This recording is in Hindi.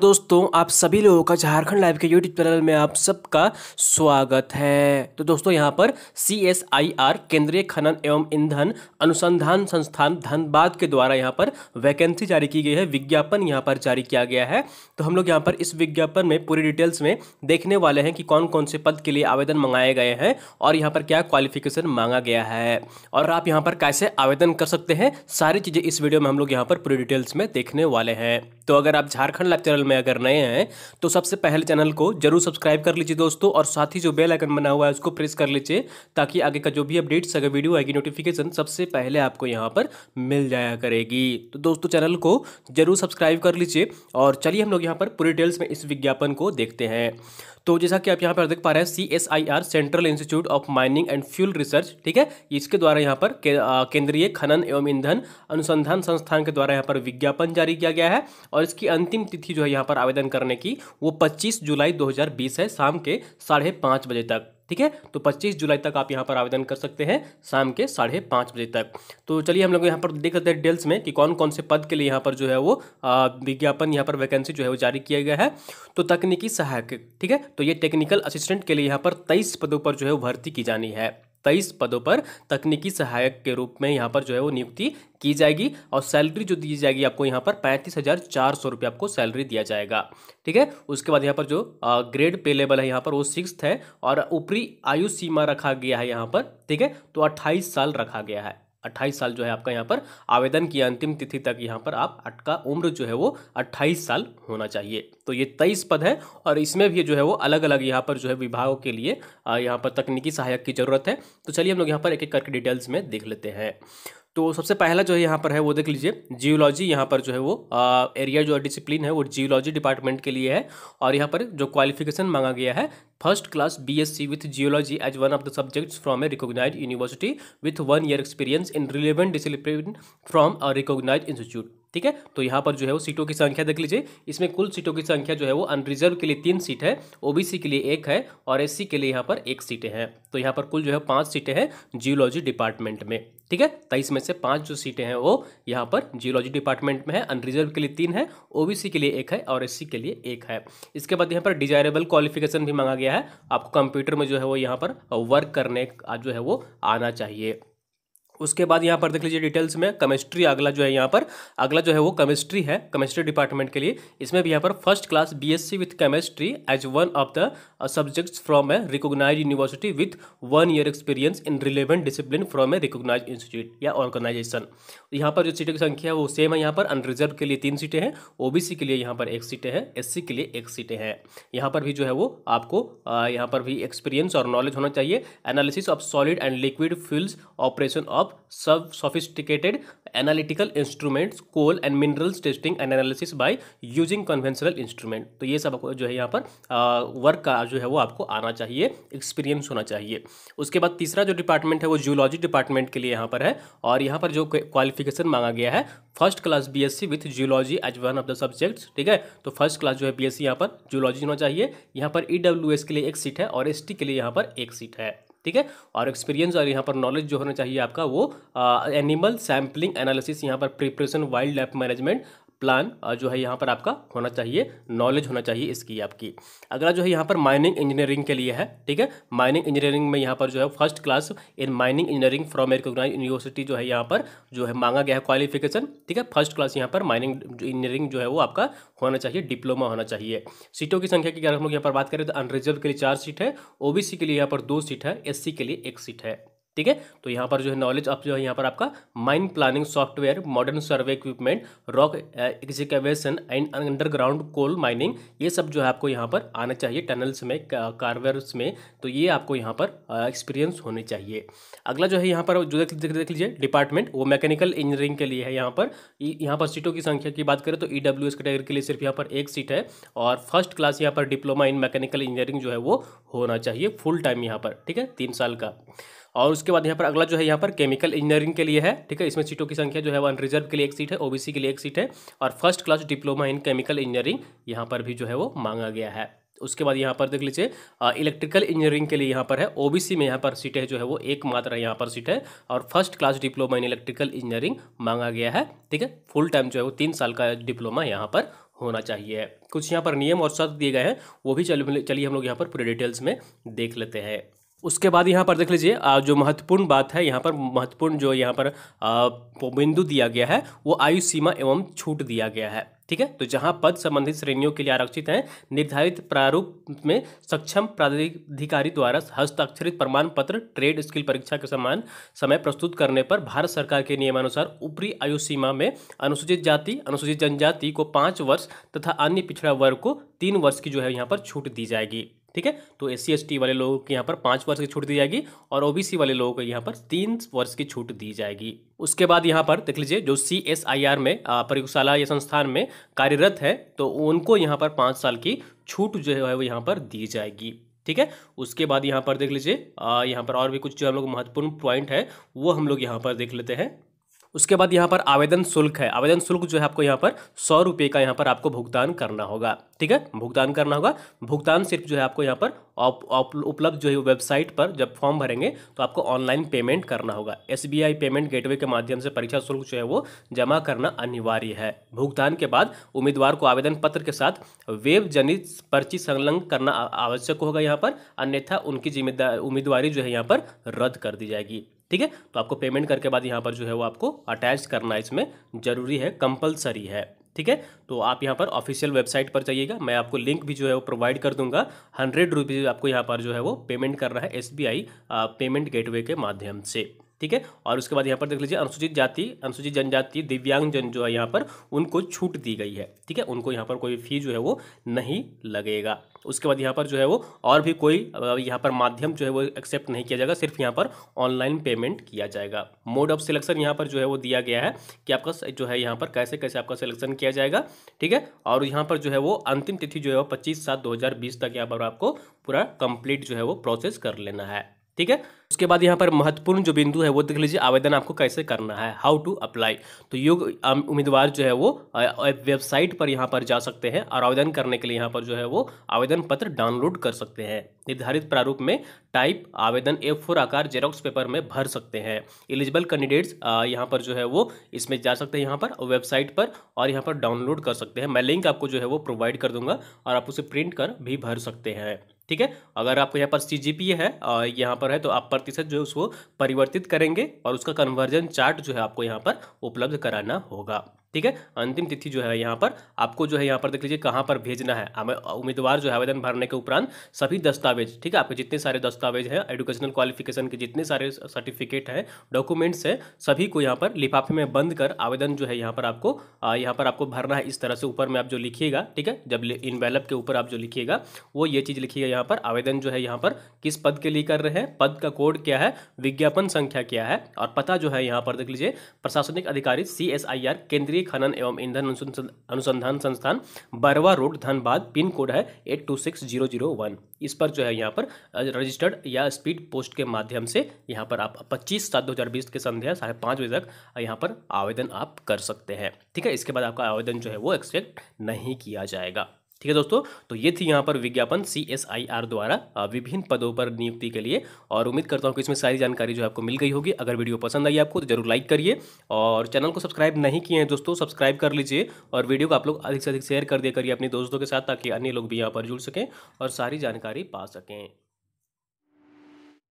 दोस्तों, आप सभी लोगों का झारखंड लाइव के YouTube चैनल में आप सबका स्वागत है। तो दोस्तों, यहाँ पर CSIR केंद्रीय खनन एवं इंधन अनुसंधान संस्थान धनबाद के द्वारा यहाँ पर वैकेंसी जारी की गई है, विज्ञापन यहाँ पर जारी किया गया है। तो हम लोग यहाँ पर इस विज्ञापन में पूरी डिटेल्स में देखने वाले हैं कि कौन कौन से पद के लिए आवेदन मंगाए गए हैं और यहाँ पर क्या क्वालिफिकेशन मांगा गया है और आप यहाँ पर कैसे आवेदन कर सकते हैं, सारी चीज़ें इस वीडियो में हम लोग यहाँ पर पूरी डिटेल्स में देखने वाले हैं। तो अगर आप झारखंड चैनल में अगर नए हैं तो सबसे पहले चैनल को जरूर सब्सक्राइब कर लीजिए दोस्तों, और साथ ही जो बेल आइकन बना हुआ है उसको प्रेस कर लीजिए ताकि आगे का जो भी अपडेट्स अगर वीडियो आएगी नोटिफिकेशन सबसे पहले आपको यहां पर मिल जाया करेगी। तो दोस्तों, चैनल को जरूर सब्सक्राइब कर लीजिए और चलिए हम लोग यहाँ पर पूरी डिटेल्स में इस विज्ञापन को देखते हैं। तो जैसा कि आप यहाँ पर देख पा रहे हैं, CSIR central institute of mining and fuel research, ठीक है, इसके द्वारा यहाँ पर केंद्रीय खनन एवं ईंधन अनुसंधान संस्थान के द्वारा यहाँ पर विज्ञापन जारी किया गया है और इसकी अंतिम तिथि जो है यहाँ पर आवेदन करने की वो 25 जुलाई 2020 है, शाम के 5:30 बजे तक, ठीक है। तो 25 जुलाई तक आप यहाँ पर आवेदन कर सकते हैं, शाम के 5:30 बजे तक। तो चलिए हम लोग यहाँ पर देख लेते हैं डिटेल्स में कि कौन कौन से पद के लिए यहाँ पर जो है वो विज्ञापन यहाँ पर वैकेंसी जो है वो जारी किया गया है। तो तकनीकी सहायक, ठीक है, तो ये टेक्निकल असिस्टेंट के लिए यहाँ पर 23 पदों पर जो है भर्ती की जानी है। 23 पदों पर तकनीकी सहायक के रूप में यहाँ पर जो है वो नियुक्ति की जाएगी और सैलरी जो दी जाएगी आपको यहाँ पर 35,400 रुपये आपको सैलरी दिया जाएगा, ठीक है। उसके बाद यहाँ पर जो ग्रेड पे लेवल है यहाँ पर वो 6th है और ऊपरी आयु सीमा रखा गया है यहाँ पर, ठीक है, तो 28 साल रखा गया है। 28 साल जो है आपका यहाँ पर आवेदन की अंतिम तिथि तक यहाँ पर आप अटका उम्र जो है वो 28 साल होना चाहिए। तो ये 23 पद है और इसमें भी जो है वो अलग अलग यहाँ पर जो है विभागों के लिए यहाँ पर तकनीकी सहायक की ज़रूरत है। तो चलिए हम लोग यहाँ पर एक एक करके डिटेल्स में देख लेते हैं। तो सबसे पहला जो है यहाँ पर है वो देख लीजिए, जियोलॉजी, यहाँ पर जो है वो एरिया जो डिसिप्लिन है वो जियोलॉजी डिपार्टमेंट के लिए है और यहाँ पर जो क्वालिफिकेशन मांगा गया है, first class BSc with geology as one of the subjects from a recognise university with 1 year experience in relevant discipline from a recognise institute, ठीक है। तो यहाँ पर जो है वो सीटों की संख्या देख लीजिए, इसमें कुल सीटों की संख्या जो है वो अनरिजर्व के लिए 3 सीट है, OBC के लिए 1 है और SC के लिए यहाँ पर 1 सीटें हैं। तो यहाँ पर कुल जो है 5 सीटें हैं जियोलॉजी डिपार्टमेंट में, ठीक है। 23 में से 5 जो सीटें हैं वो यहाँ पर जियोलॉजी डिपार्टमेंट में है, अनरिजर्व के लिए 3 है, OBC के लिए 1 है और SC के लिए 1 है। इसके बाद यहाँ पर डिजायरेबल क्वालिफिकेशन भी मांगा गया है, आपको कंप्यूटर में जो है वो यहाँ पर वर्क करने का जो है वो आना चाहिए। उसके बाद यहाँ पर देख लीजिए डिटेल्स में केमिस्ट्री, अगला जो है यहाँ पर अगला जो है वो केमिस्ट्री है, केमिस्ट्री डिपार्टमेंट के लिए। इसमें भी यहाँ पर first class BSc with chemistry as one of the subjects from a recognise university with 1 year experience in relevant discipline from a recognise institute या ऑर्गेनाइजेशन। यहाँ पर जो सीटों की संख्या है वो सेम है, यहाँ पर अनरिजर्व के लिए 3 सीटें हैं, OBC के लिए यहाँ पर 1 सीटें हैं, SC के लिए 1 सीटें हैं। यहाँ पर भी जो है वो आपको यहाँ पर भी एक्सपीरियंस और नॉलेज होना चाहिए। Analysis of solid and liquid fuels, operation of सब sophisticated analytical instruments, coal and minerals testing and analysis by using conventional instrument. तो ये सब जो है यहाँ पर वर्क का जो है वो आपको आना चाहिए, एक्सपीरियंस होना चाहिए। उसके बाद तीसरा जो डिपार्टमेंट है वो जियोलॉजी डिपार्टमेंट के लिए यहाँ पर है और यहाँ पर जो क्वालिफिकेशन मांगा गया है, first class BSc with geology as one of the subjects, ठीक है। तो फर्स्ट क्लास जो है BSc यहाँ पर जियोलॉजी होना चाहिए। यहाँ पर EWS के लिए 1 सीट है और ST के लिए यहाँ पर 1 सीट है, ठीक है। और एक्सपीरियंस और यहाँ पर नॉलेज जो होना चाहिए आपका वो एनिमल सैम्पलिंग एनालिसिस, यहाँ पर preparation wild life management plan जो है यहाँ पर आपका होना चाहिए, नॉलेज होना चाहिए इसकी आपकी। अगला जो है यहाँ पर माइनिंग इंजीनियरिंग के लिए है, ठीक है। माइनिंग इंजीनियरिंग में यहाँ पर जो है first class in mining engineering from recognise university जो है यहाँ पर जो है मांगा गया है क्वालिफिकेशन, ठीक है। फर्स्ट क्लास यहाँ पर माइनिंग इंजीनियरिंग जो है वो आपका होना चाहिए, डिप्लोमा होना चाहिए। सीटों की संख्या की अगर हम लोग यहाँ पर बात करें तो अनरिजर्व के लिए 4 सीट है, OBC के लिए यहाँ पर 2 सीट है, SC के लिए 1 सीट है, ठीक है। तो यहाँ पर जो है नॉलेज आप जो है यहाँ पर आपका mine planning software, modern survey equipment, rock excavation and underground coal mining, ये सब जो है आपको यहाँ पर आना चाहिए, टनल्स में, कार्वेयर्स में। तो ये आपको यहाँ पर एक्सपीरियंस होने चाहिए। अगला जो है यहाँ पर जो देख लीजिए डिपार्टमेंट वो मैकेनिकल इंजीनियरिंग के लिए है। यहाँ पर सीटों की संख्या की बात करें तो EWS कैटेगरी के लिए सिर्फ यहाँ पर 1 सीट है और फर्स्ट क्लास यहाँ पर डिप्लोमा इन मैकेनिकल इंजीनियरिंग जो है वो होना चाहिए फुल टाइम यहाँ पर, ठीक है, 3 साल का। और उसके बाद यहाँ पर अगला जो है यहाँ पर केमिकल इंजीनियरिंग के लिए है, ठीक है। इसमें सीटों की संख्या जो है अनरिजर्व के लिए 1 सीट है, OBC के लिए 1 सीट है और first class diploma in chemical engineering यहाँ पर भी जो है वो मांगा गया है। उसके बाद यहाँ पर देख लीजिए इलेक्ट्रिकल इंजीनियरिंग के लिए यहाँ पर है ओबीसी में यहाँ पर सीटें जो है वो एकमात्र यहाँ पर सीट है और first class diploma in electrical engineering मांगा गया है। ठीक है, फुल टाइम जो है वो 3 साल का डिप्लोमा यहाँ पर होना चाहिए। कुछ यहाँ पर नियम और शर्त दिए गए हैं, वो भी चलिए हम लोग यहाँ पर पूरे डिटेल्स में देख लेते हैं। उसके बाद यहाँ पर देख लीजिए जो महत्वपूर्ण बात है, यहाँ पर महत्वपूर्ण जो यहाँ पर बिंदु दिया गया है वो आयु सीमा एवं छूट दिया गया है। ठीक है, तो जहां पद संबंधित श्रेणियों के लिए आरक्षित हैं, निर्धारित प्रारूप में सक्षम प्राधिकारी द्वारा हस्ताक्षरित प्रमाण पत्र ट्रेड स्किल परीक्षा के समान समय प्रस्तुत करने पर भारत सरकार के नियमानुसार ऊपरी आयु सीमा में अनुसूचित जाति, अनुसूचित जनजाति को 5 वर्ष तथा अन्य पिछड़ा वर्ग को 3 वर्ष की जो है यहाँ पर छूट दी जाएगी। ठीक है, तो SC/ST वाले लोगों को यहाँ पर 5 वर्ष की छूट दी जाएगी और OBC वाले लोगों को यहाँ पर 3 वर्ष की छूट दी जाएगी। उसके बाद यहाँ पर देख लीजिए जो CSIR में प्रयोगशाला या संस्थान में कार्यरत है तो उनको यहाँ पर 5 साल की छूट जो है वो यहाँ पर दी जाएगी। ठीक है, उसके बाद यहाँ पर देख लीजिए यहाँ पर और भी कुछ जो हम लोग महत्वपूर्ण पॉइंट है वो हम लोग यहाँ पर देख लेते हैं। उसके बाद यहाँ पर आवेदन शुल्क है, आवेदन शुल्क जो है आपको यहाँ पर 100 रुपये का यहाँ पर आपको भुगतान करना होगा। ठीक है, भुगतान करना होगा। भुगतान सिर्फ जो है आपको यहाँ पर उपलब्ध जो है वेबसाइट पर जब फॉर्म भरेंगे तो आपको ऑनलाइन पेमेंट करना होगा। SBI पेमेंट गेटवे के माध्यम से परीक्षा शुल्क जो है वो जमा करना अनिवार्य है। भुगतान के बाद उम्मीदवार को आवेदन पत्र के साथ वेब जनित पर्ची संलग्न करना आवश्यक होगा यहाँ पर, अन्यथा उनकी जिम्मेदारी उम्मीदवारी जो है यहाँ पर रद्द कर दी जाएगी। ठीक है, तो आपको पेमेंट करके बाद यहाँ पर जो है वो आपको अटैच करना इसमें जरूरी है, कंपलसरी है। ठीक है, तो आप यहाँ पर ऑफिशियल वेबसाइट पर जाइएगा, मैं आपको लिंक भी जो है वो प्रोवाइड कर दूंगा। 100 रुपीज़ आपको यहाँ पर जो है वो पेमेंट करना है SBI पेमेंट गेटवे के माध्यम से। ठीक है, और उसके बाद यहाँ पर देख लीजिए अनुसूचित जाति, अनुसूचित जनजाति, दिव्यांगजन जो है यहाँ पर उनको छूट दी गई है। ठीक है, उनको यहाँ पर कोई फी जो है वो नहीं लगेगा। उसके बाद यहाँ पर जो है वो और भी कोई यहाँ पर माध्यम जो है वो एक्सेप्ट नहीं किया जाएगा, सिर्फ यहाँ पर ऑनलाइन पेमेंट किया जाएगा। मोड ऑफ सिलेक्शन यहाँ पर जो है वो दिया गया है कि आपका जो है यहाँ पर कैसे कैसे आपका सिलेक्शन किया जाएगा। ठीक है, और यहाँ पर जो है वो अंतिम तिथि जो है वो 25/7/2020 तक यहाँ पर आपको पूरा कंप्लीट जो है वो प्रोसेस कर लेना है। ठीक है, उसके बाद यहाँ पर महत्वपूर्ण जो बिंदु है वो देख लीजिए, आवेदन आपको कैसे करना है, हाउ टू अप्लाई। तो योग्य उम्मीदवार जो है वो वेबसाइट पर यहाँ पर जा सकते हैं और आवेदन करने के लिए यहाँ पर जो है वो आवेदन पत्र डाउनलोड कर सकते हैं। निर्धारित प्रारूप में टाइप आवेदन A4 आकार जेरोक्स पेपर में भर सकते हैं। एलिजिबल कैंडिडेट्स यहाँ पर जो है वो इसमें जा सकते हैं यहाँ पर वेबसाइट पर और यहाँ पर डाउनलोड कर सकते हैं। मैं लिंक आपको जो है वो प्रोवाइड कर दूंगा और आप उसे प्रिंट कर भी भर सकते हैं। ठीक है, अगर आपको यहाँ पर CGPA है और यहाँ पर है तो आप प्रतिशत जो है उसको परिवर्तित करेंगे और उसका कन्वर्जन चार्ट जो है आपको यहाँ पर उपलब्ध कराना होगा। ठीक है, अंतिम तिथि जो है यहाँ पर आपको जो है यहाँ पर देख लीजिए कहाँ पर भेजना है। उम्मीदवार जो है आवेदन भरने के उपरांत सभी दस्तावेज, ठीक है, आपके जितने सारे दस्तावेज हैं, एजुकेशनल क्वालिफिकेशन के जितने सारे सर्टिफिकेट हैं, डॉक्यूमेंट्स हैं, सभी को यहाँ पर लिफाफे में बंद कर आवेदन जो है यहाँ पर आपको भरना है। इस तरह से ऊपर में आप जो लिखिएगा, ठीक है, जब इनवेलप के ऊपर आप जो लिखिएगा वो ये चीज़ लिखिएगा यहाँ पर आवेदन जो है यहाँ पर किस पद के लिए कर रहे हैं, पद का कोड क्या है, विज्ञापन संख्या क्या है और पता जो है यहाँ पर देख लीजिए प्रशासनिक अधिकारी CSIR केंद्रीय खनन एवं इंधन अनुसंधान संस्थान, Barwa road, Dhanbad, pin code है 826001। इस पर जो है यहाँ पर रजिस्टर्ड या स्पीड पोस्ट के माध्यम से यहाँ पर आप 25/7/2020 के संध्या 5:30 बजे तक यहाँ पर आवेदन आप कर सकते हैं। ठीक है, इसके बाद आपका आवेदन जो है वो एक्सेप्ट नहीं किया जाएगा। ठीक है दोस्तों, तो ये थी यहाँ पर विज्ञापन CSIR द्वारा विभिन्न पदों पर नियुक्ति के लिए, और उम्मीद करता हूँ कि इसमें सारी जानकारी जो है आपको मिल गई होगी। अगर वीडियो पसंद आई आपको तो जरूर लाइक करिए और चैनल को सब्सक्राइब नहीं किए हैं दोस्तों सब्सक्राइब कर लीजिए और वीडियो को आप लोग अधिक से अधिक शेयर कर दिया करिए अपने दोस्तों के साथ, ताकि अन्य लोग भी यहाँ पर जुड़ सकें और सारी जानकारी पा सकें।